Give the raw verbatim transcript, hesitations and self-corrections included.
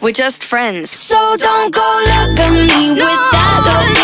we're just friends. So don't go look at me no, with that.